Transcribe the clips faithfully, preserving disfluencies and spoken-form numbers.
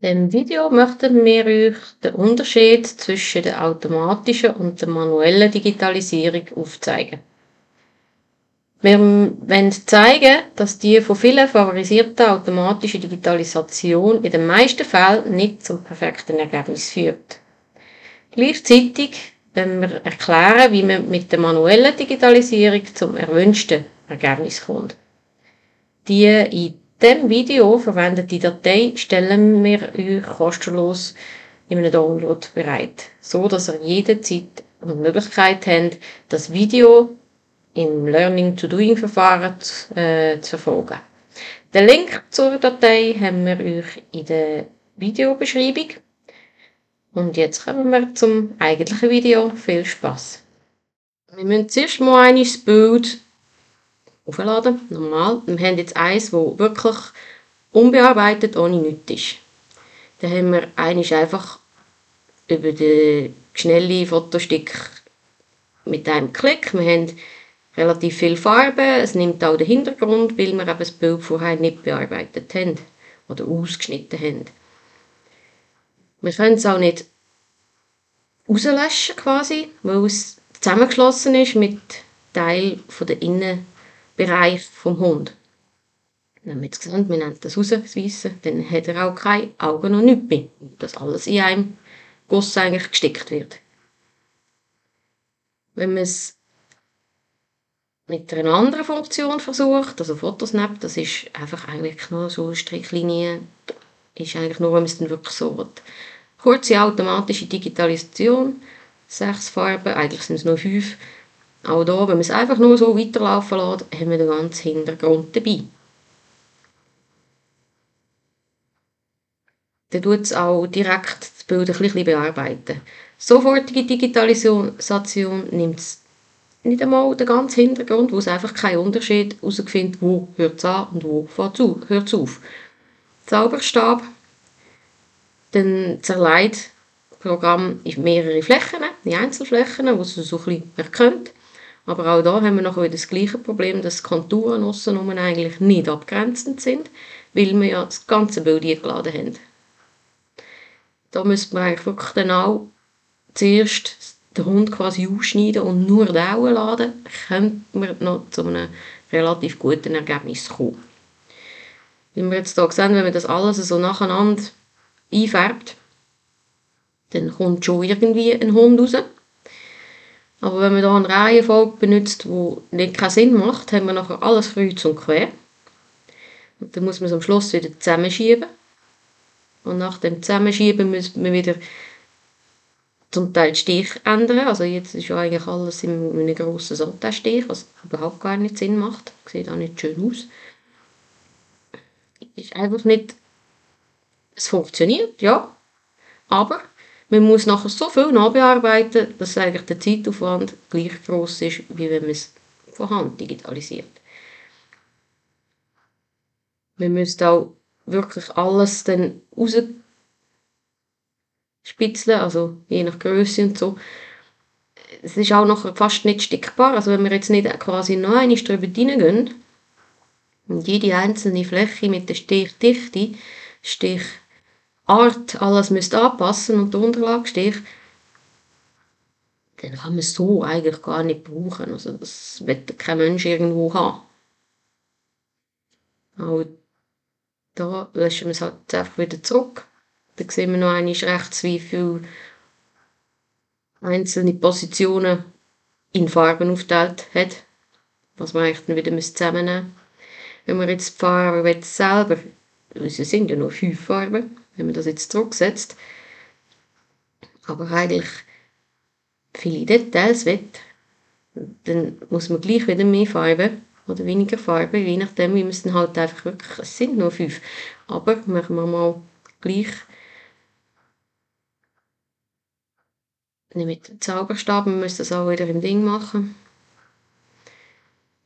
In diesem Video möchten wir euch den Unterschied zwischen der automatischen und der manuellen Digitalisierung aufzeigen. Wir wollen zeigen, dass die von vielen favorisierte automatische Digitalisation in den meisten Fällen nicht zum perfekten Ergebnis führt. Gleichzeitig wollen wir erklären, wie man mit der manuellen Digitalisierung zum erwünschten Ergebnis kommt. Die in diesem Video verwendete Datei stellen wir euch kostenlos in einem Download bereit, so dass ihr jederzeit die Möglichkeit habt, das Video im Learning-to-Doing-Verfahren äh, zu verfolgen. Den Link zur Datei haben wir euch in der Videobeschreibung. Und jetzt kommen wir zum eigentlichen Video. Viel Spaß! Wir müssen zuerst mal ein Bild aufladen. Normal. Wir haben jetzt eins, das wirklich unbearbeitet, ohne nichts ist. Dann haben wir eines einfach über den schnellen Fotostick mit einem Klick. Wir haben relativ viel Farbe, es nimmt auch den Hintergrund, weil wir eben das Bild vorher nicht bearbeitet haben oder ausgeschnitten haben. Wir können es auch nicht rauslöschen quasi, weil es zusammengeschlossen ist mit Teil von der Innenbereich vom Hund. Wenn wir jetzt sehen, wir nehmen das raus, das Weisse, dann hat er auch keine Augen und nichts mehr, dass alles in einem Guss eigentlich gestickt wird. Wenn man es mit einer anderen Funktion versucht, also Photosnap, das ist einfach eigentlich nur so eine Strichlinie, ist eigentlich nur, wenn man es dann wirklich so will. Kurze automatische Digitalisation, sechs Farben, eigentlich sind es nur fünf. Auch hier, wenn man es einfach nur so weiterlaufen lässt, haben wir den ganzen Hintergrund dabei. Dann tut es auch direkt das Bild ein bisschen bearbeiten. Sofortige Digitalisation nimmt es nicht einmal den ganzen Hintergrund, wo es einfach keinen Unterschied herausfindet, wo hört es an und wo hört es auf. Zauberstab, dann zerlegt das Programm in mehrere Flächen, in Einzelflächen, wo es so ein bisschen erkennt. Aber auch da haben wir noch wieder das gleiche Problem, dass die Konturen außenrum eigentlich nicht abgrenzend sind, weil wir ja das ganze Bild eingeladen haben. Da müsste man eigentlich wirklich dann auch zuerst den Hund quasi ausschneiden und nur den Augen laden, könnte man noch zu einem relativ guten Ergebnis kommen. Wie wir jetzt hier sehen, wenn man das alles so nacheinander einfärbt, dann kommt schon irgendwie ein Hund raus. Aber wenn man hier eine Reihenfolge benutzt, die nicht keinen Sinn macht, haben wir nachher alles kreuz und quer. Und dann muss man es am Schluss wieder zusammenschieben. Und nach dem Zusammenschieben müssen wir wieder zum Teil Stich ändern, also jetzt ist ja eigentlich alles in einem grossen Satin-Stich, was überhaupt gar nicht Sinn macht, sieht auch nicht schön aus. Ist einfach nicht, es funktioniert, ja, aber man muss nachher so viel nachbearbeiten, dass eigentlich der Zeitaufwand gleich gross ist, wie wenn man es von Hand digitalisiert. Man müsste auch wirklich alles dann raus spitzeln, also je nach Größe und so. Es ist auch noch fast nicht stickbar, also wenn wir jetzt nicht quasi noch eine drüber hineingehen und jede einzelne Fläche mit der Stichdichte, Stichart, alles müsste anpassen und die Unterlagestich, dann kann man es so eigentlich gar nicht brauchen, also das wird kein Mensch irgendwo haben. Auch da löschen wir es halt einfach wieder zurück. Da sehen wir noch einmal rechts, wie viele einzelne Positionen in Farben aufgeteilt hat, was man eigentlich dann wieder zusammennehmen müssen. Wenn wir jetzt die Farbe selber, es sind ja nur fünf Farben, wenn man das jetzt zurücksetzt, aber eigentlich viele Details will, dann muss man gleich wieder mehr Farben oder weniger Farben, je nachdem, wie man es dann halt einfach wirklich, es sind nur fünf, aber machen wir mal gleich. Mit dem Zauberstab, wir müssen das auch wieder im Ding machen.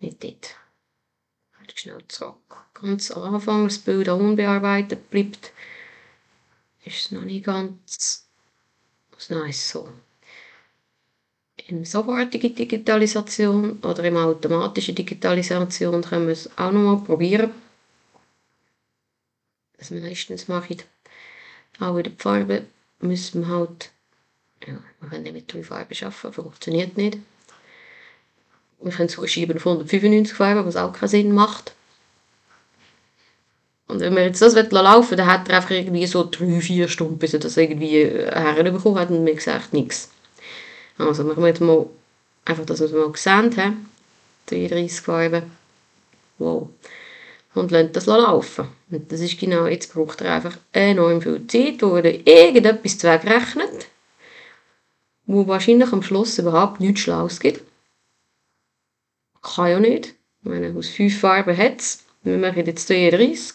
Nicht dort. Halt schnell zurück. Ganz am Anfang, das Bild auch unbearbeitet bleibt, ist es noch nicht ganz nice so. In sofortigen Digitalisation oder in automatischen Digitalisation können wir es auch noch mal probieren. Das meistens mache ich Auch in der Farbe müssen wir halt, ja, wir können nicht mit drei Farben arbeiten, funktioniert nicht. Wir können sogar schieben auf hundertfünfundneunzig Farben, was auch keinen Sinn macht. Und wenn man jetzt das laufen lassen, dann hat er einfach irgendwie so drei vier Stunden, bis er das irgendwie herbekommen hat, und mir gesagt nichts. Also machen wir jetzt mal, einfach, dass wir es mal gesehen haben, dreiunddreißig Farben, wow. Und lasst das laufen. Und das ist genau, jetzt braucht er einfach enorm viel Zeit, wo er irgendetwas zwegrechnet, wo wahrscheinlich am Schluss überhaupt nichts Schlaues gibt. Kann ja nicht, wenn er aus fünf Farben hat es. Wir machen jetzt zweiunddreißig.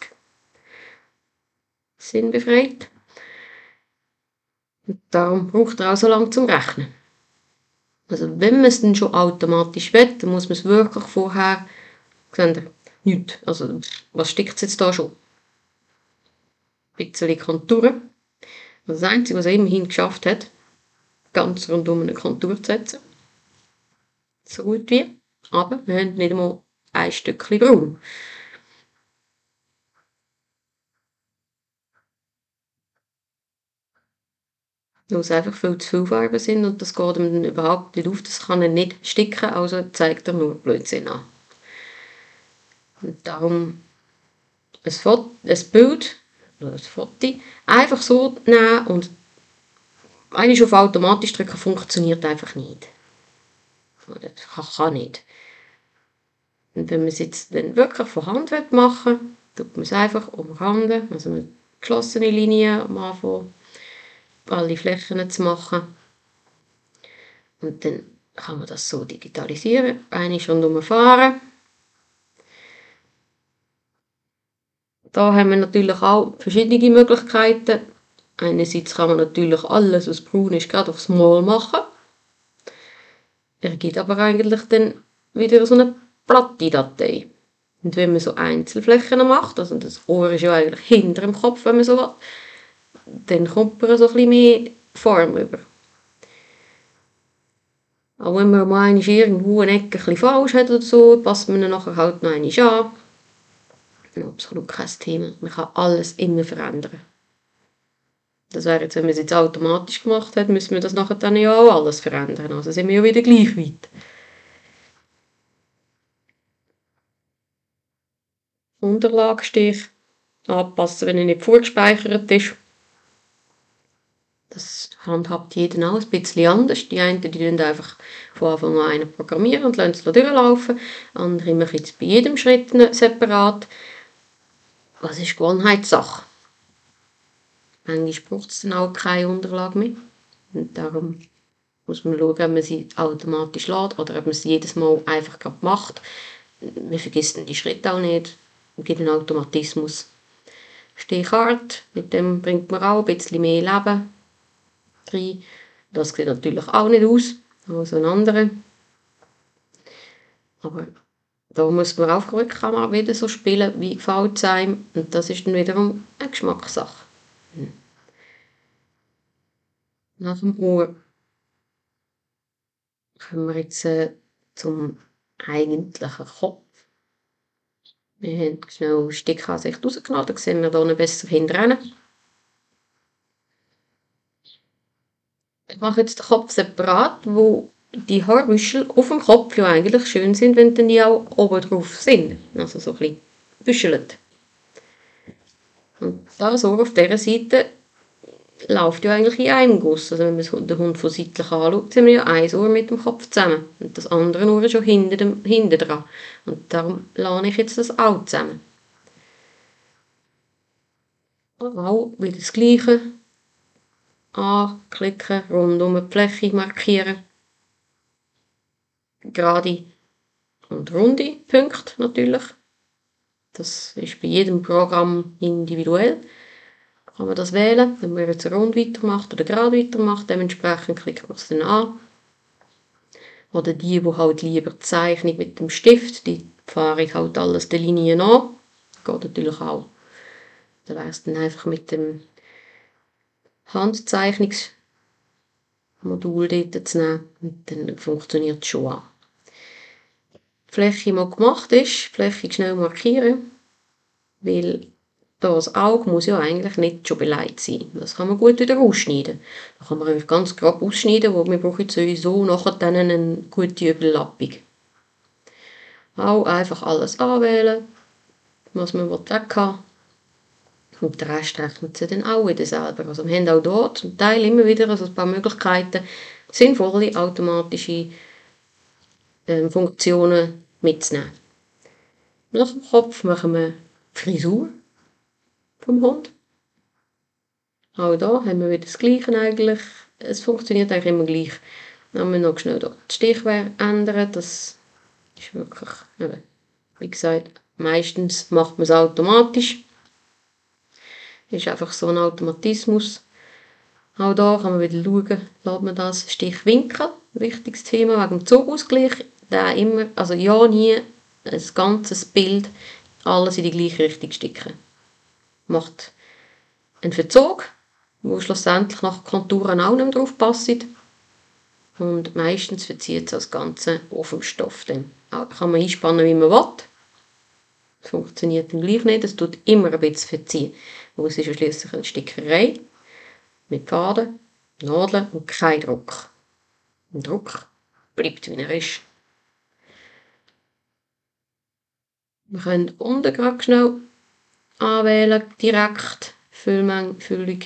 Sinnbefreit. Und darum braucht er auch so lange zum Rechnen. Also wenn man es dann schon automatisch will, dann muss man es wirklich vorher, seht ihr, nichts. Also was steckt es jetzt da schon? Ein bisschen Konturen. Das Einzige, was er immerhin geschafft hat, ganz rundum eine Kontur zu setzen. So gut wie. Aber wir haben nicht einmal ein Stückchen braun. Weil es einfach viel zu viele Farben sind und das geht ihm dann überhaupt nicht auf, das kann er nicht sticken, also zeigt er nur Blödsinn an. Und darum ein, Foto, ein Bild oder ein Foto einfach so nehmen und eigentlich auf automatisch drücken funktioniert einfach nicht. Das kann nicht. Und wenn man es jetzt dann wirklich von Hand machen will, tut man es einfach umranden, also mit geschlossenen Linien am Anfang alle Flächen zu machen. Und dann kann man das so digitalisieren. Einmal rundum fahren. Da haben wir natürlich auch verschiedene Möglichkeiten. Einerseits kann man natürlich alles, was braun ist, gerade aufs Mal machen. Er gibt aber eigentlich dann wieder so eine platte Datei. Und wenn man so Einzelflächen macht, also das Ohr ist ja eigentlich hinter dem Kopf, wenn man so will, dann kommt man so ein bisschen mehr Form über. Auch wenn man mal irgendwo eine Ecke ein bisschen falsch hat oder so, passt man dann nachher halt noch einmal an. Absolut kein Thema. Man kann alles immer verändern. Das wäre jetzt, wenn man es jetzt automatisch gemacht hat, müssen wir das nachher dann ja auch alles verändern. Also sind wir ja wieder gleich weit. Unterlagenstich anpassen, wenn er nicht vorgespeichert ist. Das handhabt jeder auch ein bisschen anders. Die einen, die dann einfach von Anfang an einen programmieren und lassen es durchlaufen. Andere machen es bei jedem Schritt separat. Das ist Gewohnheitssache. Manchmal braucht es dann auch keine Unterlage mehr. Und darum muss man schauen, ob man sie automatisch lädt oder ob man sie jedes Mal einfach gerade macht. Man vergisst die Schritte auch nicht. Es gibt einen Automatismus. Stichart, mit dem bringt man auch ein bisschen mehr Leben rein. Das sieht natürlich auch nicht aus, also ein anderer. Aber da muss man auch wirklich mal wieder so spielen, wie gefällt es einem. Und das ist dann wiederum eine Geschmackssache. Nach dem Ohr kommen wir jetzt äh, zum eigentlichen Kopf. Wir haben schnell Stickansicht rausgenommen, dann sehen wir hier besser hinterher. Ich mache jetzt den Kopf separat, wo die Haarwüschel auf dem Kopf ja eigentlich schön sind, wenn dann die auch oben drauf sind. Also so ein bisschen büschelt. Und da so auf dieser Seite läuft ja eigentlich in einem Guss. Also wenn man den Hund von seitlich anschaut, sind wir ja ein Ohr mit dem Kopf zusammen. Und das andere Ohr ist schon hinter dem, hinter dran. Und darum lade ich jetzt das auch zusammen. Auch wieder das Gleiche. Anklicken, rund um die Fläche markieren. Gerade und runde Punkte natürlich. Das ist bei jedem Programm individuell. Kann man das wählen, wenn man jetzt rund weitermacht oder gerade weitermacht, dementsprechend klickt man es dann an. Oder die, die halt lieber zeichnen mit dem Stift, die fahre ich halt alles die Linien an. Geht natürlich auch. Da wäre es dann einfach mit dem Handzeichnungsmodul dort zu nehmen. Und dann funktioniert es schon an. Die Fläche mal gemacht ist, die Fläche schnell markieren, weil das Auge muss ja eigentlich nicht schon beleidigt sein. Das kann man gut wieder ausschneiden. Das kann man ganz grob ausschneiden, weil wir brauchen sowieso nachher dann eine gute Überlappung. Auch einfach alles anwählen, was man weg kann. Und den Rest rechnet sie dann auch wieder selber. Also wir haben auch dort zum Teil immer wieder also ein paar Möglichkeiten, sinnvolle automatische äh, Funktionen mitzunehmen. Nach dem Kopf machen wir die Frisur vom Hund. Auch da haben wir wieder das Gleiche eigentlich. Es funktioniert eigentlich immer gleich. Dann müssen wir noch schnell die Stichwege ändern. Das ist wirklich, wie gesagt, meistens macht man es automatisch. Das ist einfach so ein Automatismus. Auch da kann man wieder schauen, lässt man das Stichwinkel. Wichtiges Thema wegen dem Zugausgleich. Da immer, also ja nie ein ganzes Bild, alles in die gleiche Richtung sticken. Macht einen Verzug, wo schlussendlich nach Konturen auch nicht mehr drauf passt. Und meistens verzieht es das Ganze auf dem Stoff. Dann kann man einspannen, wie man will. Das funktioniert dann gleich nicht, es tut immer ein bisschen verziehen. Weil es ist ja schliesslich eine Stickerei mit Faden, Nadeln und kein Druck. Der Druck bleibt, wie er ist. Wir können unten gerade schnell anwählen, direkt, Füllmenge, Füllung,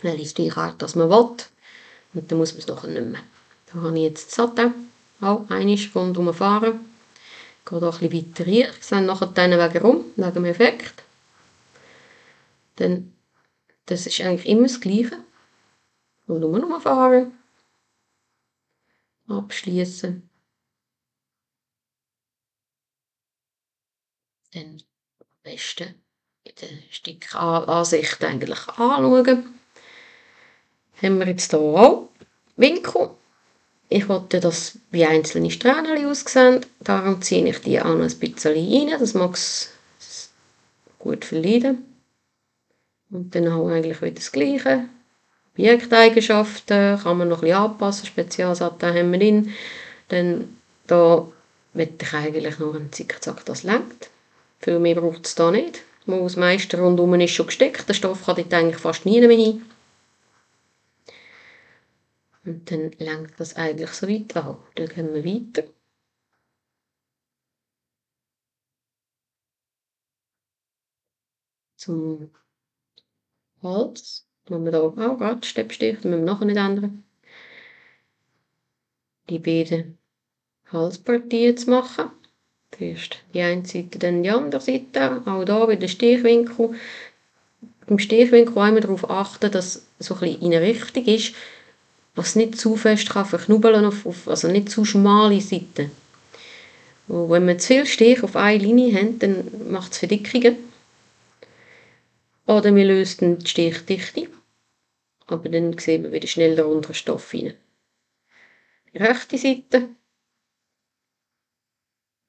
welches Stichart das man will. Und dann muss man es nachher nicht mehr. Da habe ich jetzt Satin, auch einmal rundherum fahren. Ich gehe da ein bisschen weiter hier. Ich sehe nachher den Weg herum, wegen dem Effekt. Denn das ist eigentlich immer das Gleiche. Und nur noch fahren. Abschließen. Dann am besten in den Stickansicht eigentlich anschauen. Haben wir jetzt hier auch Winkel. Ich wollte, dass wie einzelne Strähnchen aussehen. Darum ziehe ich die auch noch ein bisschen rein. Das mag es gut verleiden. Und dann haben wir eigentlich wieder das Gleiche. Objekteigenschaften kann man noch ein bisschen anpassen. Spezialsatin haben wir drin. Dann da möchte ich eigentlich noch einen Zickzack, das lenkt. Viel mehr braucht es da nicht. Das meiste rundherum ist schon gesteckt. Der Stoff kann dort eigentlich fast nie mehr hin. Und dann lenkt das eigentlich so weit auch. Dann gehen wir weiter. Zum Hals. Machen wir da auch gerade Steppstich, das müssen wir nachher nicht ändern. Die beiden Halspartien zu machen. Zuerst die eine Seite, dann die andere Seite. Auch hier bei den Stichwinkel. Beim Stichwinkel einmal darauf achten, dass es so ein bisschen in eine Richtung ist, was nicht zu fest kann verknubbeln kann, also nicht zu schmale Seiten. Und wenn wir zu viele Stiche auf eine Linie haben, dann macht es Verdickungen. Oder wir lösen die Stichdichte, aber dann sehen wir wieder schnell den unteren Stoff rein. Die rechte Seite,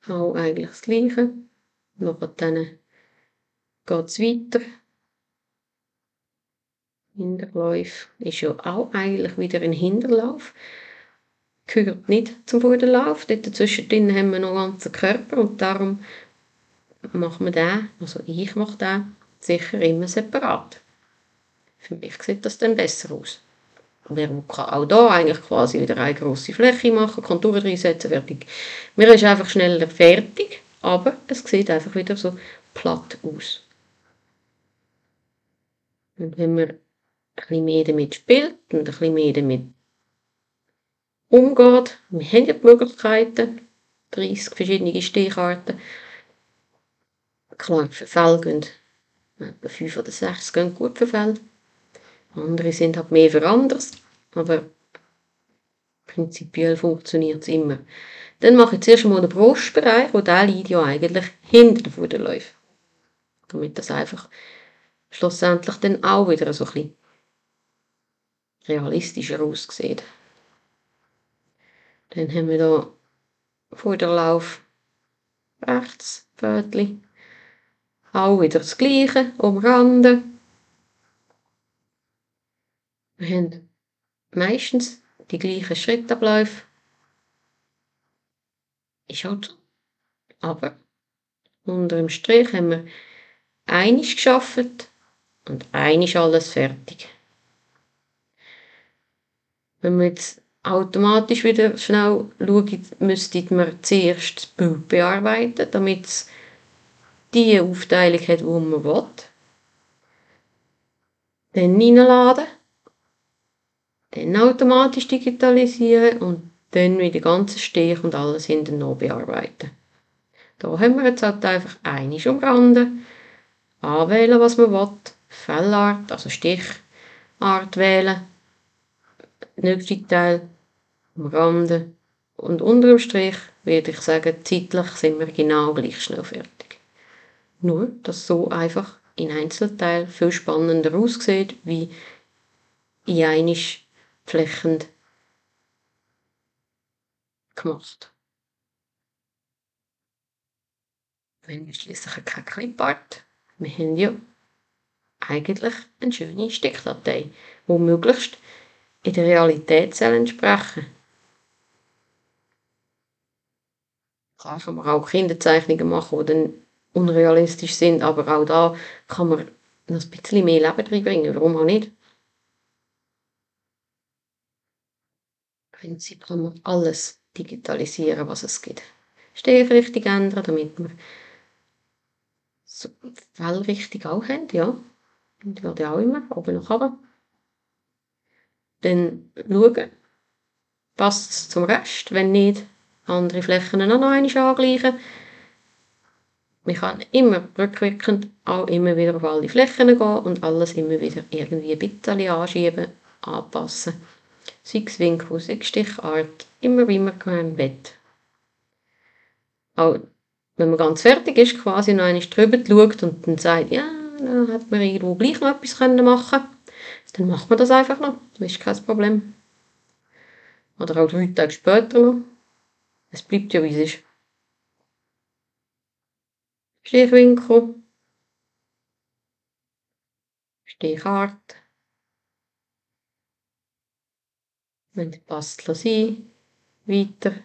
auch eigentlich das Gleiche. Nachher geht es weiter. Hinterlauf ist ja auch eigentlich wieder ein Hinterlauf. Gehört nicht zum Vorderlauf. Dort dazwischen haben wir noch einen ganzen Körper und darum machen wir den, also ich mache den, sicher immer separat. Für mich sieht das dann besser aus. Man kann auch hier eigentlich quasi wieder eine grosse Fläche machen, Konturen reinsetzen, fertig. Man ist einfach schneller fertig, aber es sieht einfach wieder so platt aus. Und wenn wir ein bisschen mehr damit spielt und ein bisschen mehr damit umgeht. Wir haben ja die Möglichkeiten, dreißig verschiedene Sticharten. Klar, für Fälle gehen etwa fünf oder sechs gehen gut für Fälle. Andere sind halt mehr für anderes, aber prinzipiell funktioniert es immer. Dann mache ich zuerst einmal den Brustbereich, und der liegt ja eigentlich hinter den Vorderläufen. Damit das einfach schlussendlich dann auch wieder so ein bisschen realistischer aussieht. Dann haben wir hier Vorderlauf rechts, Pfötli. Auch wieder das Gleiche, umranden. Wir haben meistens die gleichen Schrittabläufe. Ist halt so. Aber unter dem Strich haben wir einmal gearbeitet und einmal alles fertig. Wenn man jetzt automatisch wieder schnell schaut, müsste man zuerst das Bild bearbeiten, damit es die Aufteilung hat, die man will. Dann hineinladen, dann automatisch digitalisieren und dann wieder den ganzen Stich und alles hinten noch bearbeiten. Da haben wir jetzt halt einfach einiges umranden, anwählen, was man will, Fellart, also Stichart wählen, nächste Teil umranden und unter dem Strich würde ich sagen, zeitlich sind wir genau gleich schnell fertig. Nur, dass so einfach in Einzelteilen viel spannender aussieht, wie in einem flächend gemacht. Wenn wir schliesslich kein Clipart, wir haben ja eigentlich eine schöne Stickdatei, die möglichst in der Realität entsprechen soll. Da kann man auch Kinderzeichnungen machen, die dann unrealistisch sind, aber auch da kann man noch ein bisschen mehr Leben reinbringen, warum auch nicht. Im Prinzip kann man alles digitalisieren, was es gibt. Stich richtig ändern, damit wir so Fell richtig auch haben, ja. Und werde ich auch immer, oben nach oben. Dann schauen, passt es zum Rest, wenn nicht, andere Flächen noch einmal angleichen. Man kann immer rückwirkend auch immer wieder auf alle Flächen gehen und alles immer wieder irgendwie ein bisschen anschieben, anpassen. Sei es Winkel, sei es Stichart, immer wie man will. Auch wenn man ganz fertig ist, quasi noch einmal drüber schaut und dann sagt, ja, da hätte man irgendwo gleich noch etwas machen können, dann macht man das einfach noch, das ist kein Problem. Oder auch drei Tage später noch. Es bleibt ja, wie es ist. Stichwinkel, Stichart, wenn es passt, sein, weiter,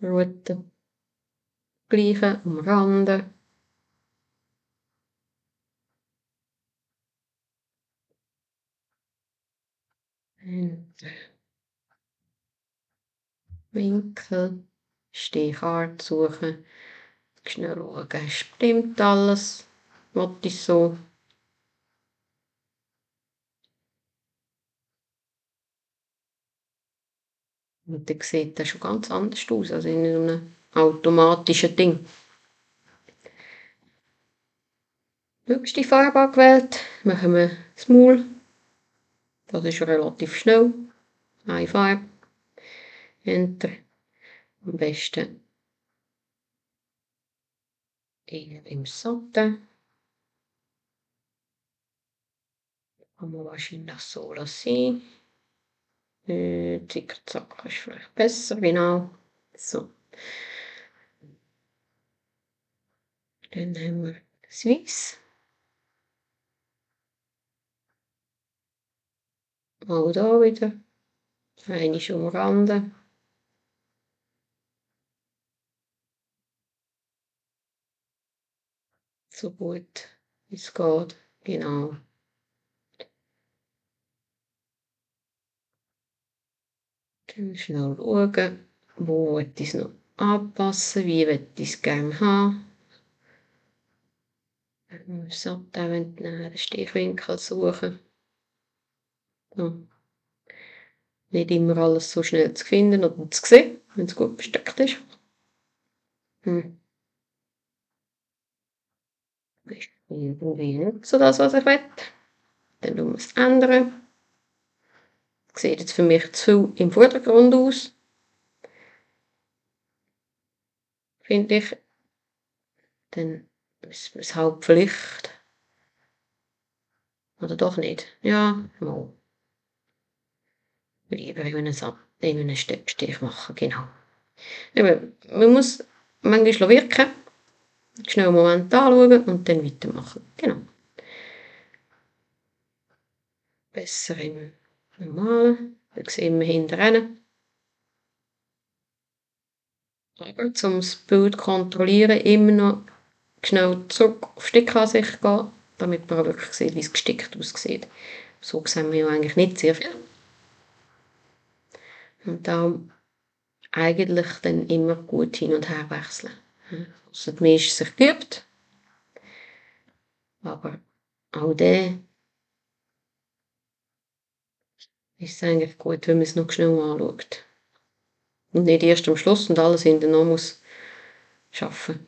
Route, gleiche, umranden, Winkel, Stichart suchen, schnell schauen, stimmt alles, was ich so. Und dann sieht das schon ganz anders aus, als in einem automatischen Ding. Höchste Farbe angewählt, machen wir das Maul. Das ist relativ schnell, eine Farbe. Enter. Am besten eher im Satin. Kann man wahrscheinlich so lassen. Äh, Zickzack ist vielleicht besser, genau. So. Dann haben wir das Weiß. Auch da wieder. Einmal umranden. So gut wie es geht, genau. Dann schnell schauen, wo will ich es noch anpassen, wie will ich es gerne haben. Dann muss man den Stichwinkel suchen. So. Nicht immer alles so schnell zu finden oder zu sehen, wenn es gut versteckt ist. Hm. Das ist irgendwie nicht so das, was ich will. Dann muss man es ändern. Das sieht jetzt für mich zu viel im Vordergrund aus. Finde ich. Dann müssen wir es halb vielleicht. Oder doch nicht. Ja, mal. Lieber in einem Steppstich machen, genau. Eben, man muss manchmal wirken, schnell einen Moment anschauen und dann weitermachen, genau. Besser im normalen, dann sehen wir hinterher. um das Bild zu kontrollieren, immer noch schnell zurück auf die Stickansicht gehen, damit man wirklich sieht, wie es gestickt aussieht. So sehen wir ja eigentlich nicht sehr viel. Und darum eigentlich dann immer gut hin und her wechseln. Also die Misch sich geübt, aber auch der ist es eigentlich gut, wenn man es noch schnell anschaut. Und nicht erst am Schluss und alles hinten noch muss schaffen.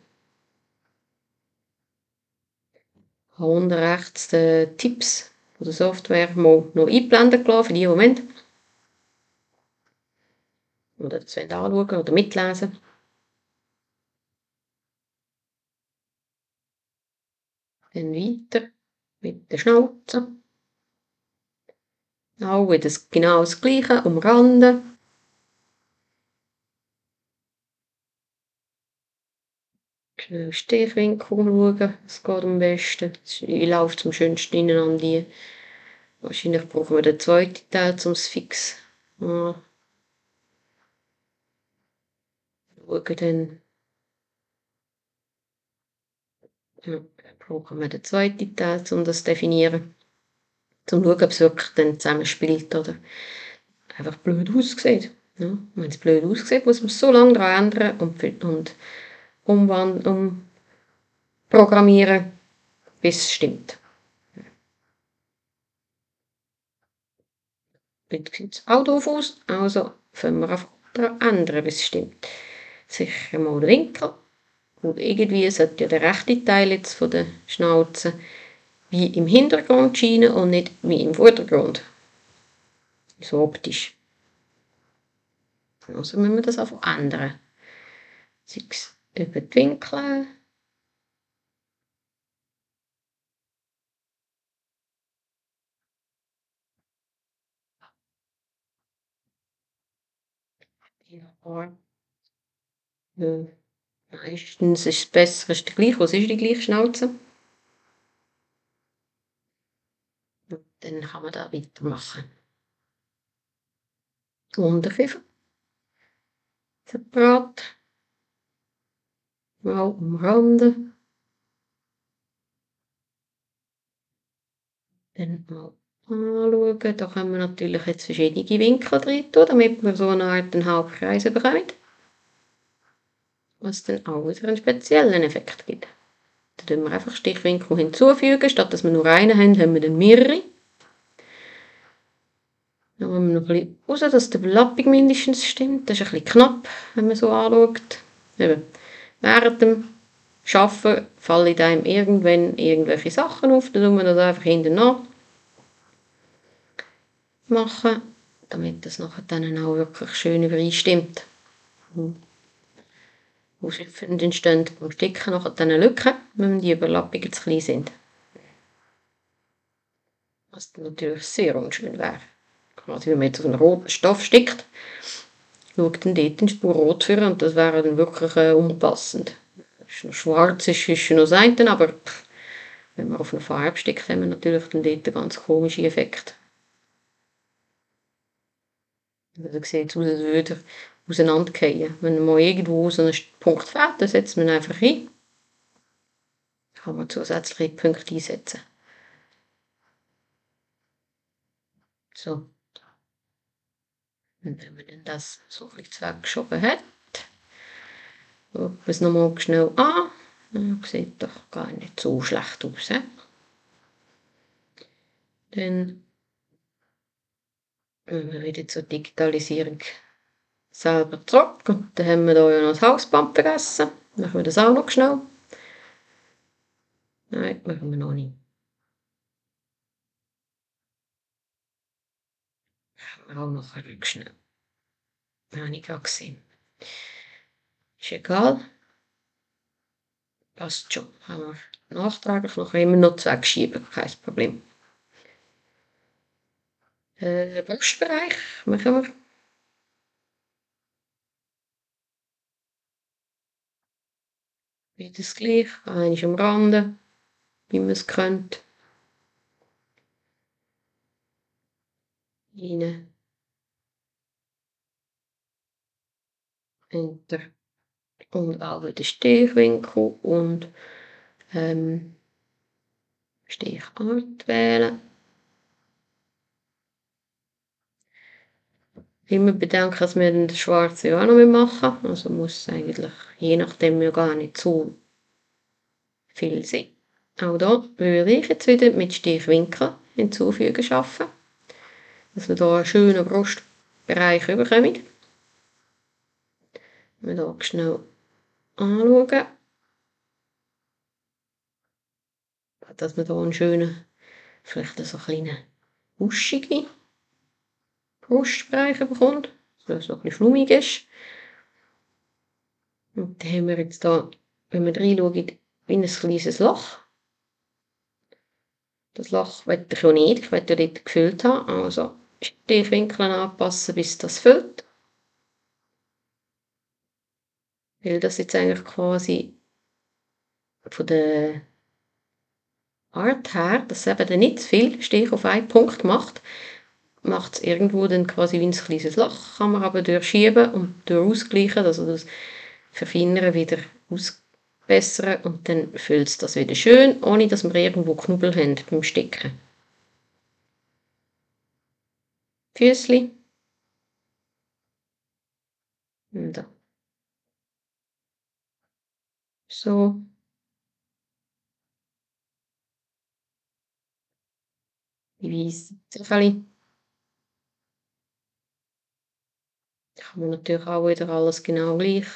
Unten rechts die Tipps von der Software mal noch einblenden lassen für diesen Moment. Oder das anschauen oder mitlesen. Dann weiter mit der Schnauze. Auch wieder genau das Gleiche, umranden. Schnell Stichwinkel schauen, es geht am besten. Ich laufe zum schönsten ineinander die. Wahrscheinlich brauchen wir den zweiten Teil, um es fix zu machen. Schauen dann. Ja, brauchen wir den zweiten Teil, um das zu definieren. Um zu schauen, ob es wirklich dann zusammenspielt oder einfach blöd aussieht. Ja, wenn es blöd aussieht, muss man so lange daran ändern und, und umwandeln, umprogrammieren, bis es stimmt. Jetzt sieht es auch doof aus, also fangen wir einfach daran ändern, bis es stimmt. Sicher mal den Winkel. Und irgendwie sollte ja der rechte Teil jetzt von der Schnauze wie im Hintergrund scheinen und nicht wie im Vordergrund. So optisch. Also müssen wir das einfach ändern. Sei es über die Winkel. Ja. Meistens ist es besser, ist die gleiche, was ist die gleiche Schnauze. Und dann kann man da weitermachen. Unterkiefer. Separat. Mal umranden. Dann mal anschauen. Da können wir natürlich jetzt verschiedene Winkel rein tun, damit wir so eine Art einen Halbkreis bekommen. Was dann auch wieder einen speziellen Effekt gibt. Da tun wir einfach Stichwinkel hinzufügen. Statt dass wir nur einen haben, haben wir dann mehrere. Dann wollen wir noch ein bisschen raus, dass die Überlappung mindestens stimmt. Das ist ein bisschen knapp, wenn man so anschaut. Eben, während dem Arbeiten fallen einem irgendwann irgendwelche Sachen auf. Dann tun wir das einfach hinten nach machen, damit das nachher dann auch wirklich schön übereinstimmt. Und entstehen beim Sticken nachher dann Lücken, wenn die Überlappungen zu klein sind. Was natürlich sehr unschön wäre. Quasi wenn man jetzt auf einen roten Stoff stickt, schaut dann dort eine Spur rot für und das wäre dann wirklich äh, unpassend. Ist noch schwarz ist, ist noch Seiten, aber pff, wenn man auf eine Farbe stickt, haben wir natürlich dann dort einen ganz komischen Effekt. Also sieht es aus, als würde auseinanderfallen. Wenn mal irgendwo so ein Punkt fehlt, dann setzt man ihn einfach hin. Dann kann man zusätzliche Punkte einsetzen. So. Und wenn man dann das so ein bisschen weggeschoben hat, schaut man es nochmal schnell an. Dann sieht doch gar nicht so schlecht aus. He? Dann, wenn wir wieder zur Digitalisierung selber zurück. Und dann haben wir hier ja noch das Halsband vergessen. Machen wir das auch noch schnell? Nein, machen wir noch nicht. Machen wir auch noch ein schnell. Das habe ich gerade gesehen. Ist egal. Passt schon. Haben wir nachträglich noch immer noch zu wegschieben. Kein Problem. Äh, den Brustbereich machen wir. Wieder das Gleiche, eines am Rande, wie man es könnte. Rein. Enter. und auch wieder Stichwinkel und ähm, Stichart wählen. Immer bedenken, dass wir den schwarzen ja auch noch machen, also muss es eigentlich je nachdem ja gar nicht so viel sein. Auch da würde ich jetzt wieder mit Stichwinkel hinzufügen arbeiten, dass wir hier einen schönen Brustbereich bekommen. Wenn wir hier schnell anschauen, dass wir hier einen schönen, vielleicht so einen kleinen buschigen Brustbereich bekommt, dass es noch ein bisschen flummig ist. Und dann haben wir jetzt hier, wenn wir reinschauen, wie ein kleines Loch. Das Loch will ich ja nicht, ich will ja nicht gefüllt haben, also Stichwinkel anpassen, bis das füllt. Weil das jetzt eigentlich quasi von der Art her, dass es eben nicht zu viel Stich auf einen Punkt macht, macht es irgendwo dann quasi wie ein kleines Loch, kann man aber durchschieben und durch ausgleichen, also das Verfeinern wieder ausbessern und dann füllt es das wieder schön, ohne dass wir irgendwo Knubbel haben beim Sticken. Füßli. Da. So. Die weißen Zöcheli. Kann man natürlich auch wieder alles genau gleich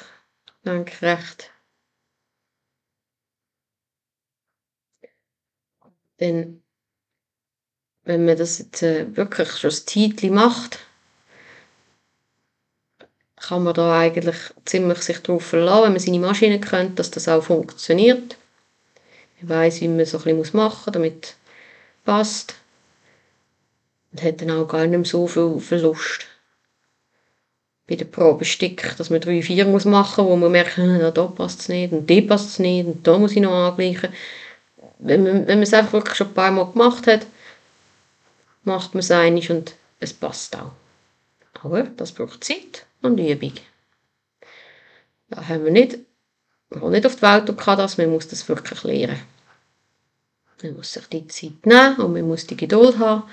senkrecht. Denn wenn man das jetzt äh, wirklich schon ein Zeitchen macht, kann man da eigentlich ziemlich sich drauf verlassen, wenn man seine Maschine kennt, dass das auch funktioniert. Man weiss, wie man so ein bisschen machen muss, damit es passt. Und hat dann auch gar nicht mehr so viel Verlust bei der Probe Stick, dass man drei, vier muss machen, wo man merkt, na, da passt es nicht und da passt es nicht und da muss ich noch angleichen. Wenn man, wenn man es einfach wirklich schon ein paar Mal gemacht hat, macht man es einmal und es passt auch. Aber das braucht Zeit und Übung. Da haben wir nicht, man kann nicht auf die Welt und kann das, man muss das wirklich lernen. Man muss sich die Zeit nehmen und man muss die Geduld haben.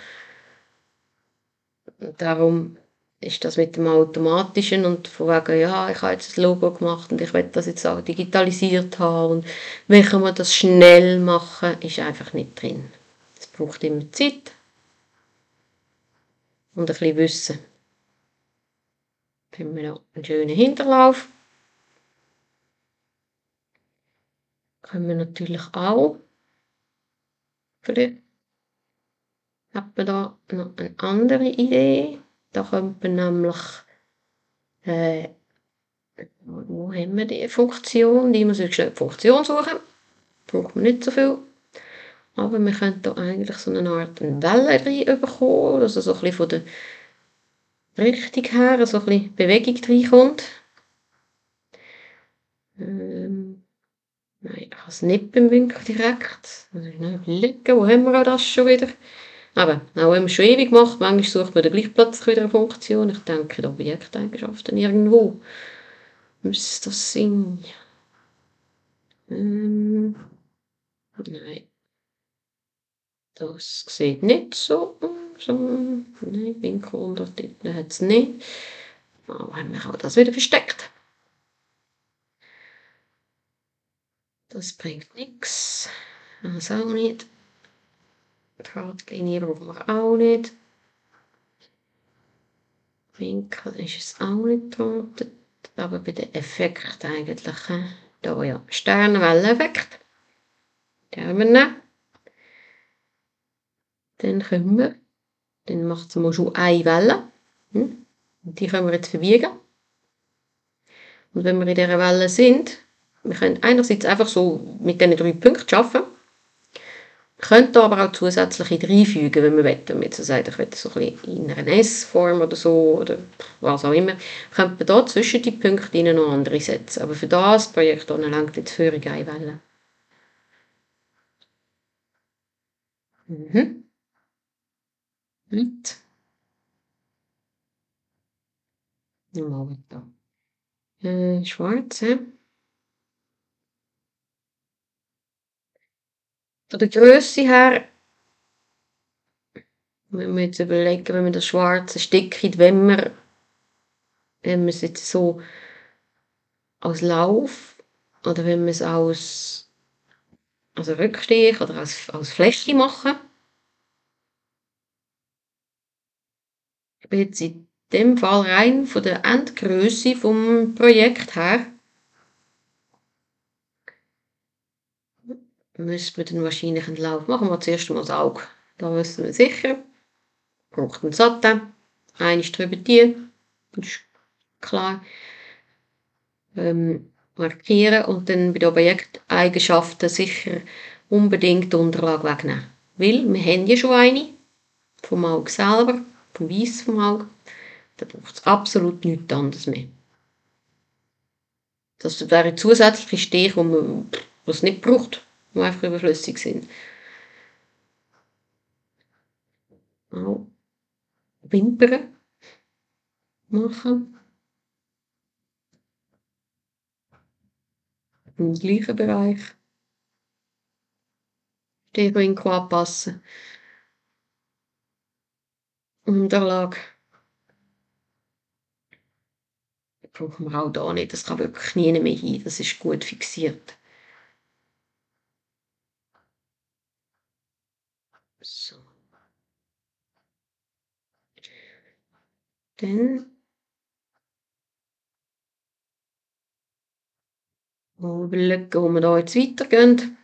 Und darum ist das mit dem Automatischen und von wegen, ja, ich habe jetzt ein Logo gemacht und ich will das jetzt auch digitalisiert haben und wie kann man das schnell machen, ist einfach nicht drin. Es braucht immer Zeit und ein bisschen Wissen. Jetzt haben wir noch einen schönen Hinterlauf. Können wir natürlich auch vielleicht hat man da noch eine andere Idee. Da könnte man nämlich, äh, wo haben wir die Funktion, die man sich schnell die Funktion suchen, braucht man nicht so viel, aber man könnte da eigentlich so eine Art Welle reinbekommen, dass also so ein bisschen von der Richtung her so ein bisschen Bewegung reinkommt. Ähm, nein, ich habe es nicht beim Winkel direkt, also ich muss überlegen, wo haben wir auch das schon wieder. Aber auch wenn man es schon ewig macht, manchmal sucht man den gleichen Platz wieder eine Funktion. Ich denke, die Objekteigenschaften irgendwo müsste das sein. Ähm, nein. Das sieht nicht so aus. Nein, Winkeluntertitel hat es nicht. Aber haben wir auch das wieder versteckt. Das bringt nichts. Das auch nicht. Die Radlinie brauchen wir auch nicht. Winkel ist es auch nicht drunter. Aber bei den Effekten eigentlich. Da ja, Sternenwelleneffekt. Den haben wir nehmen. Dann können wir. Dann macht es mal schon eine Welle. Und die können wir jetzt verbiegen. Und wenn wir in dieser Welle sind, wir können einerseits einfach so mit diesen drei Punkten arbeiten. Man könnte aber auch zusätzliche reinfügen, wenn man will. Wenn man jetzt sagt, ich will so ein bisschen in einer S-Form oder so, oder was auch immer, könnte man da zwischen die Punkte noch andere setzen. Aber für das Projekt reicht jetzt für eine Welle. Mhm. Gut. Nochmal wieder. Äh, schwarze. Von der Grösse her, wenn wir jetzt überlegen, wenn wir das Schwarze stecken, wenn wir, wenn wir es jetzt so als Lauf oder wenn wir es als, als Rückstich oder als, als Fläschchen machen. Ich bin jetzt in dem Fall rein von der Endgröße vom Projekt her. Müssen wir dann wahrscheinlich einen Lauf machen. Wir zuerst mal das Auge. Da wissen wir sicher. Braucht einen Satin. Eine ist drüber die. Das ist klar. Ähm, markieren und dann bei den Objekteigenschaften sicher unbedingt die Unterlage wegnehmen. Weil wir haben ja schon eine. Vom Auge selber. Vom Weiss vom Auge. Da braucht es absolut nichts anderes mehr. Das wären zusätzliche Stiche, die man es nicht braucht. Die einfach überflüssig sind. Auch Wimpern machen. Im gleichen Bereich. Stehring anpassen. Unterlage. Das brauchen wir auch da nicht. Das kann wirklich nie mehr hin. Das ist gut fixiert. So. Dann überlegen, wo wir da jetzt weitergehen.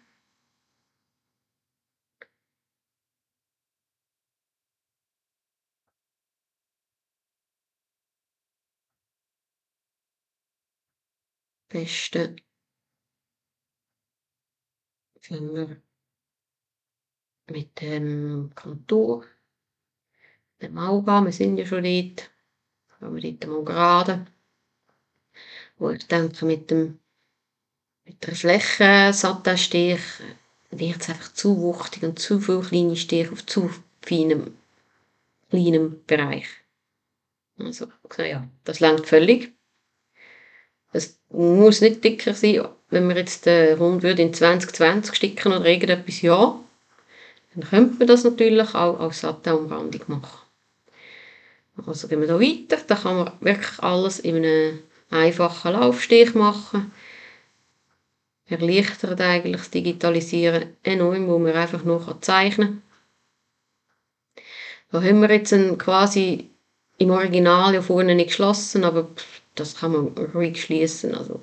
Beste fangen wir mit dem Kontur, dem Auge, wir sind ja schon dort, haben wir dort mal gerade, wo ich denke, mit dem mit der Fläche Satinstich wird es einfach zu wuchtig und zu viele kleine Stiche auf zu feinem, kleinem Bereich. Also, ja, das reicht völlig. Es muss nicht dicker sein, wenn wir jetzt den Rund würde in zwanzig zwanzig sticken oder irgendetwas, ja. Dann könnte man das natürlich auch als Satin-Umrandung machen. Also gehen wir hier weiter, da kann man wirklich alles in einem einfachen Laufstich machen. Erleichtert eigentlich das Digitalisieren enorm, wo man einfach nur zeichnen kann. Da haben wir jetzt einen quasi im Original ja vorne nicht geschlossen, aber das kann man ruhig schließen. Also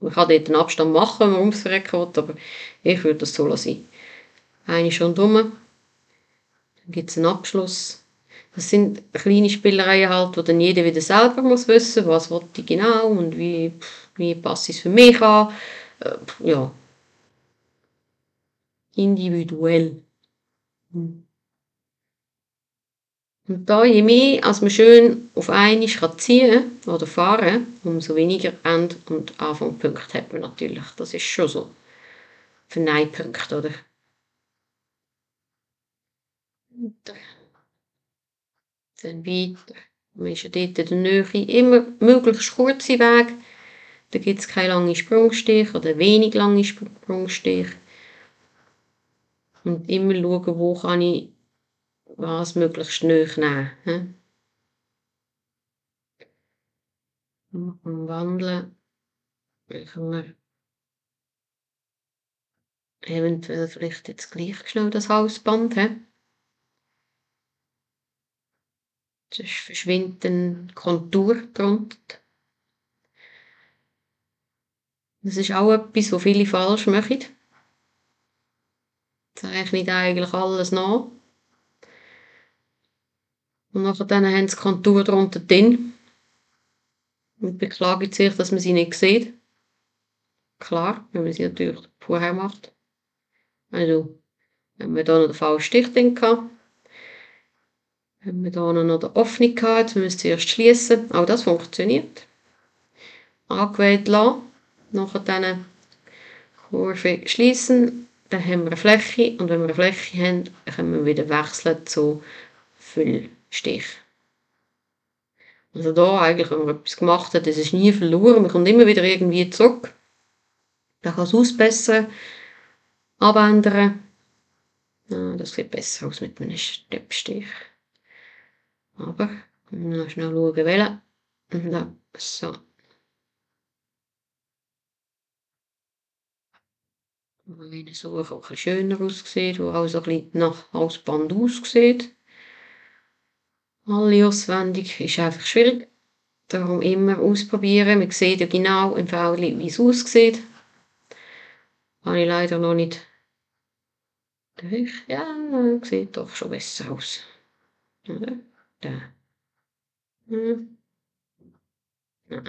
man kann dort einen Abstand machen, wenn man ums Verrecken will, aber ich würde das so lassen. Eine schon drum. Dann gibt es einen Abschluss. Das sind kleine Spielereien halt, wo dann jeder wieder selber muss wissen, was will ich genau und wie, wie passt es für mich an. Äh, ja. Individuell. Und da, je mehr als man schön auf eine kann ziehen oder fahren, umso weniger End- und Anfangspunkte hat man natürlich. Das ist schon so. Für Neidpunkte, oder? Dann weiter. Man ist ja dort in der Nähe immer möglichst kurze Weg. Da gibt es keine langen Sprungstiche oder wenig lange Sprungstiche. Und immer schauen, wo kann ich was möglichst nahe nehmen. Und wandeln können wir eventuell vielleicht jetzt gleich schnell das Halsband. He? Sonst verschwindet eine Kontur darunter. Das ist auch etwas, was viele falsch machen. Zeichnet eigentlich alles nach. Und nachher dann haben sie die Kontur darunter drin. Und beklagen sich, dass man sie nicht sieht. Klar, wenn man sie natürlich vorher macht. Also, wenn man da noch den falschen Stich drin hat. Wenn wir hier noch eine Öffnung gehabt, wir müssen zuerst schließen. Auch das funktioniert. Angewählt lassen, nachher dann Kurve schließen, dann haben wir eine Fläche und wenn wir eine Fläche haben, können wir wieder wechseln zu Füllstich. Also da eigentlich, wenn man etwas gemacht hat, das ist nie verloren, man kommt immer wieder irgendwie zurück. Man kann es ausbessern, abändern, Ja, das sieht besser aus mit einem Steppstich. Aber, noch schnell schauen, welchen. Da, so. Wenn es so auch etwas schöner aussieht, wo auch so ein bisschen nach Halsband aussieht. Alle auswendig ist einfach schwierig. Darum immer ausprobieren. Man sieht ja genau im Fall, wie es aussieht. Habe ich leider noch nicht durch. Ja, sieht doch schon besser aus. Ja, da. Hm. Ja.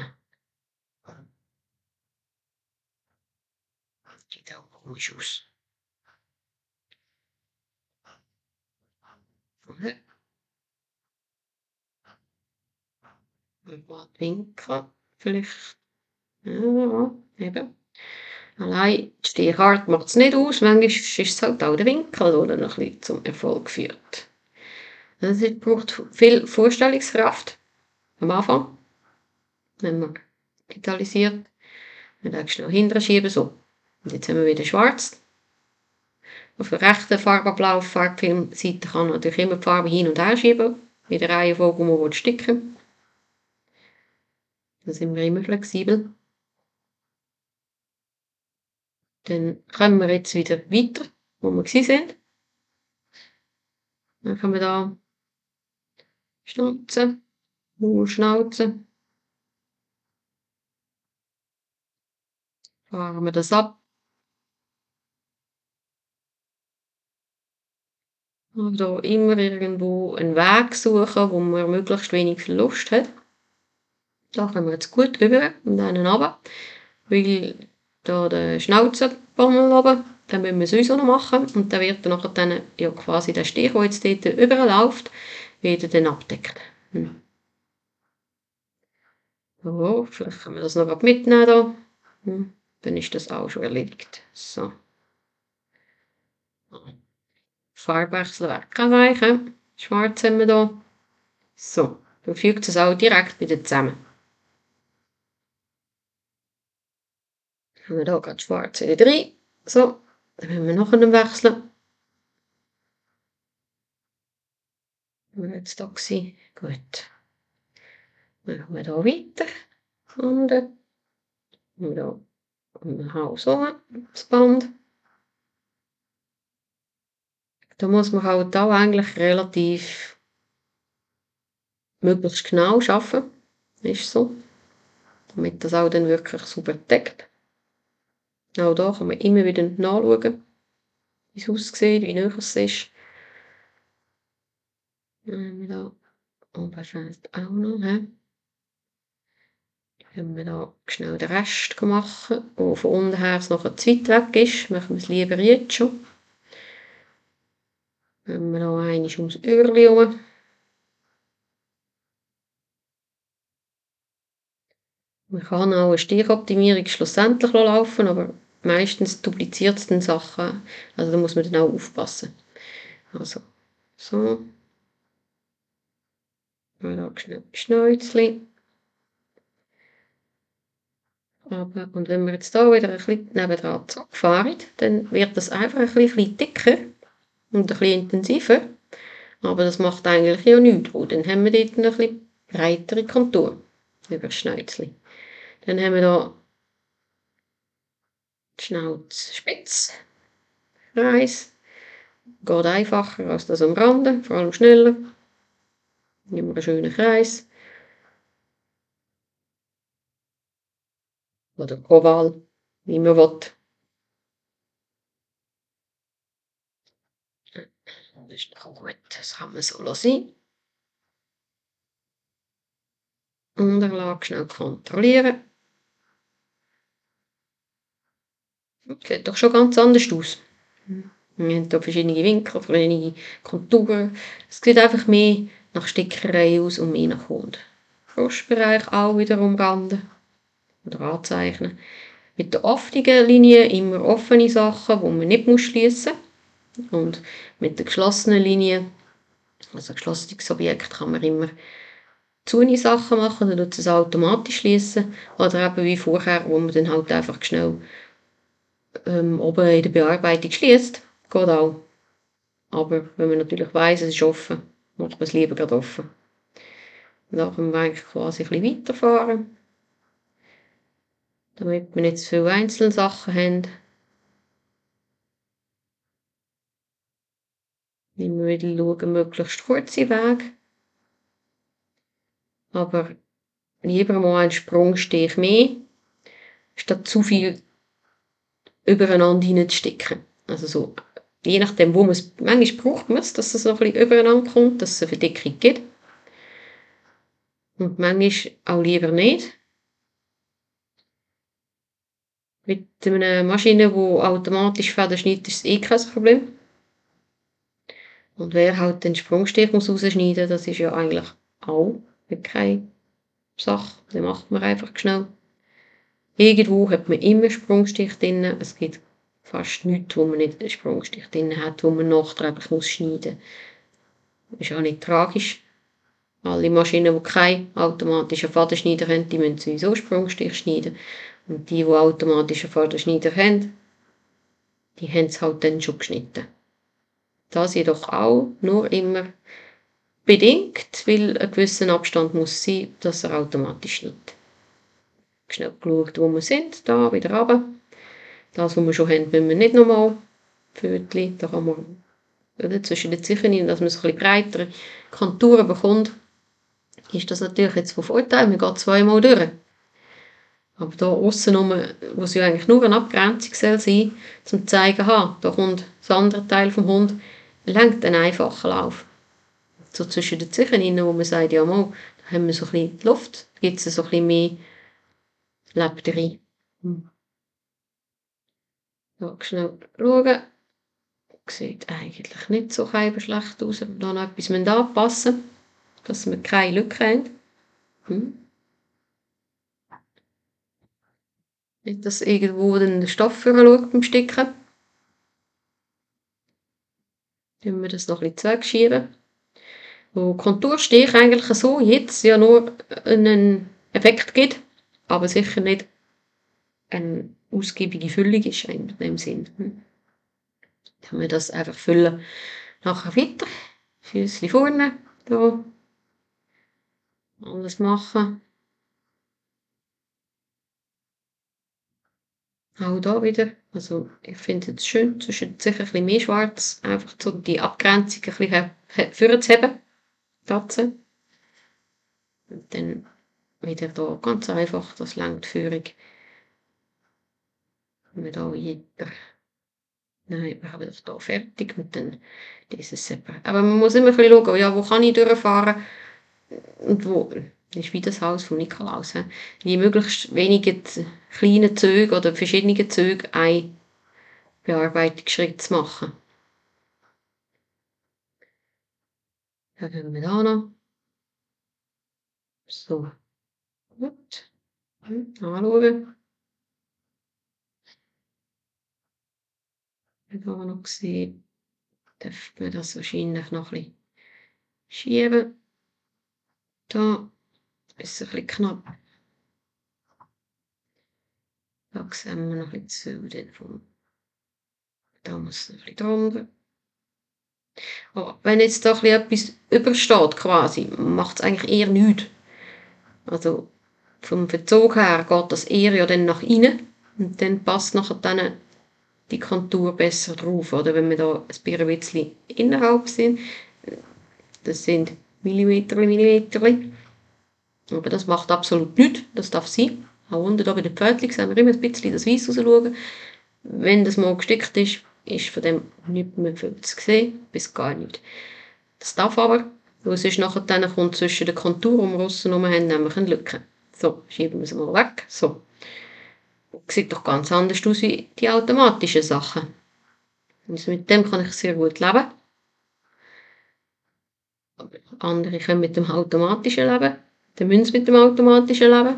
Sieht auch komisch aus. Ja. Ein paar Winkel vielleicht. Ja, eben. Allein die Stierkarte macht es nicht aus. Manchmal ist es halt auch der Winkel, der noch ein bisschen zum Erfolg führt. Das braucht viel Vorstellungskraft am Anfang, wenn man digitalisiert. Dann kannst du noch hinten schieben, so. Und jetzt haben wir wieder schwarz. Auf der rechten Farbe, Farbfilmseite kann man natürlich immer die Farbe hin und her schieben. Mit der Reihenfolge, wo man sticken will. Dann sind wir immer flexibel. Dann kommen wir jetzt wieder weiter, wo wir gewesen sind. Dann können wir da Schnauze, Schnauze. Fahren wir das ab. Und da immer irgendwo einen Weg suchen, wo man möglichst wenig Verlust hat. Da kommen wir jetzt gut rüber und dann runter, weil da der Schnauzenbammel runter, dann müssen wir es sowieso noch machen und dann wird dann nachher dann, ja, quasi der Stich, der jetzt dort rüberläuft, wieder dann abdeckt. Hm. So, vielleicht können wir das noch mitnehmen da. Hm. Dann ist das auch schon erledigt. So. Farbwechsel wegreichen. Schwarz haben wir da. So, dann fügt es auch direkt wieder zusammen. Haben wir hier gerade schwarz wieder rein. So, dann müssen wir noch einen wechseln. Wenn wir jetzt hier waren. Gut. Dann machen wir hier weiter. Und dann haben wir hier auch so das Band. Da muss man halt auch eigentlich relativ möglichst genau arbeiten. Ist so. Damit das auch dann wirklich super deckt. Auch da kann man immer wieder nachschauen, wie es aussieht, wie näher es ist. Nehmen wir da oben fehlt auch noch. He? Dann können wir da schnell den Rest machen, wo von unten her es noch ein Zeit weg ist. Machen wir es lieber jetzt schon. Nehmen wir da einmal ums Öhrli herum. Man kann auch eine Stichoptimierung schlussendlich laufen, aber meistens dupliziert es dann Sachen. Also da muss man dann auch aufpassen. Also, so. Hier schnell Schnäuzchen. Aber, und wenn wir jetzt hier wieder ein bisschen nebendran zurückfahren, dann wird das einfach ein bisschen dicker und ein bisschen intensiver. Aber das macht eigentlich ja nichts. Und dann haben wir dort eine etwas breitere Kontur über das Schnäuzchen. Dann haben wir hier die Schnauzspitze, Kreis, geht einfacher als das am Rande, vor allem schneller. Nehmen wir einen schönen Kreis. Oder oval, wie man will. Das ist doch gut, das kann man so lassen. Unterlage schnell kontrollieren. Sieht doch schon ganz anders aus. Wir haben hier verschiedene Winkel, verschiedene Konturen. Es sieht einfach mehr nach Stickerei aus und mehr nach Hund. Brustbereich auch wieder umranden oder anzeichnen. Mit der offenen Linie immer offene Sachen, die man nicht schliessen muss. Und mit der geschlossenen Linie, also geschlossenes Objekt, kann man immer zu Sachen machen, dann tut es automatisch schließen. Oder eben wie vorher, wo man dann halt einfach schnell ähm, oben in der Bearbeitung schließt. Geht auch. Aber wenn man natürlich weiss, es ist offen, macht man es lieber gerade offen. Und dann können wir eigentlich quasi ein bisschen weiterfahren, damit wir nicht zu viele einzelne Sachen haben. Nehmen wir wieder schauen, möglichst kurze Weg. Aber lieber mal einen Sprungstich mehr, statt zu viel übereinander hineinzustecken. Also so, je nachdem, wo man es, manchmal braucht man es, dass es noch ein bisschen übereinander kommt, dass es eine Verdickung gibt. Und manchmal auch lieber nicht. Mit einer Maschine, die automatisch Fäden schneidet, ist es eh kein Problem. Und wer halt den Sprungstich muss rausschneiden, das ist ja eigentlich auch keine Sache. Den macht man einfach schnell. Irgendwo hat man immer Sprungstich drin. Es gibt fast nichts, wo man nicht einen Sprungstich drin hat, wo man nachträglich muss schneiden muss. Ist auch nicht tragisch. Alle Maschinen, die keinen automatischen Fadenschneider haben, die müssen sowieso Sprungstich schneiden. Und die, die automatischen Fadenschneider haben, die haben es halt dann schon geschnitten. Das jedoch auch nur immer bedingt, weil ein gewisser Abstand muss sein, dass er automatisch schneidet. Schnell geschaut, wo wir sind, da wieder runter. Das, was wir schon haben, müssen wir nicht nochmal föteln. Da kann man oder, zwischen den Zeichen, dass man so ein bisschen breitere Konturen bekommt, ist das natürlich jetzt von Vorteil. Man geht zweimal durch. Aber da aussen rum, wo es ja eigentlich nur eine Abgrenzung soll sein, um zu zeigen, ha, da kommt das andere Teil vom Hund, lenkt einen einfachen Lauf. So zwischen den Zeichen, wo man sagt, ja mal, da haben wir so ein bisschen Luft, da gibt es so ein bisschen mehr Lebederie. Hm. Da schnell schauen. Sieht eigentlich nicht so schlecht aus, aber da noch etwas anpassen müssen, dass wir keine Lücke haben. Hm. Nicht, dass irgendwo den Stoff schaut beim Sticken. Dann wir das noch ein bisschen wegschieben. Wo Konturstich eigentlich so jetzt ja nur einen Effekt gibt, aber sicher nicht eine ausgiebige Füllung ist in dem Sinn. Hm. Dann können wir das einfach füllen. Nachher weiter. Füßchen vorne. Da. Alles machen. Auch da wieder, also ich finde es schön, zwischen sicher ein bisschen mehr schwarz, einfach so die Abgrenzung ein bisschen vorzuheben, dazu. Und dann wieder da ganz einfach, das langt führig. Und wir da jeder, nein, wir haben das da fertig und dann dieses separat. Aber man muss immer ein bisschen schauen, ja, wo kann ich durchfahren und wo. Das ist wie das Haus von Nikolaus. Je möglichst wenige kleine Züge oder verschiedene Züge einen Bearbeitungsschritt zu machen. Dann gehen wir da noch. So. Gut. Anschauen. Dann haben wir noch gesehen, dürfen wir das wahrscheinlich noch ein bisschen schieben. Da. Ist ein bisschen knapp. Da sehen wir noch ein bisschen zu. Da muss es ein bisschen drunter. Oh, wenn jetzt da etwas übersteht, quasi, macht es eigentlich eher nichts. Also vom Verzug her geht das eher ja dann nach innen. Und dann passt nachher dann die Kontur besser drauf. Oder wenn wir da ein bisschen innerhalb sind, das sind Millimeter, Millimeter. Aber das macht absolut nichts, das darf sein. Auch unten da bei den Pfötchen sehen wir immer ein bisschen das Weiss rausschauen. Wenn das mal gestickt ist, ist von dem nicht mehr viel zu sehen, bis gar nicht. Das darf aber, weil sonst nachher dann kommt zwischen den Konturen, die wir aussen rum haben, nämlich eine Lücke. So, schieben wir es mal weg. So. Das sieht doch ganz anders aus wie die automatischen Sachen. Also mit dem kann ich sehr gut leben. Aber andere können mit dem automatischen leben. Dann müssen sie mit dem automatischen leben.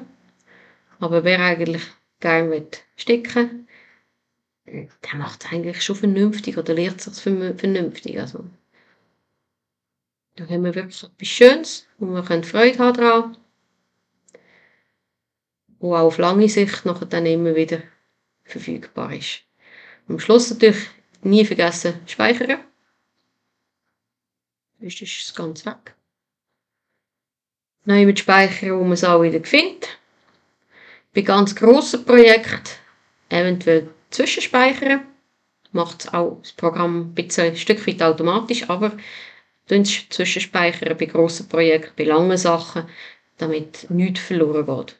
Aber wer eigentlich gerne sticken will, der macht es eigentlich schon vernünftig oder lehrt sich vernünftig. Also, da haben wir wirklich etwas Schönes, wo wir Freude haben daran. Wo auch auf lange Sicht nachher dann immer wieder verfügbar ist. Am Schluss natürlich nie vergessen speichern. Sonst ist es ganz weg. Neu mit Speicher, wo man es auch wieder findet. Bei ganz grossen Projekten eventuell zwischenspeichern. Macht es auch das Programm ein, bisschen, ein Stück weit automatisch, aber zwischenspeichern bei grossen Projekten, bei langen Sachen, damit nichts verloren geht.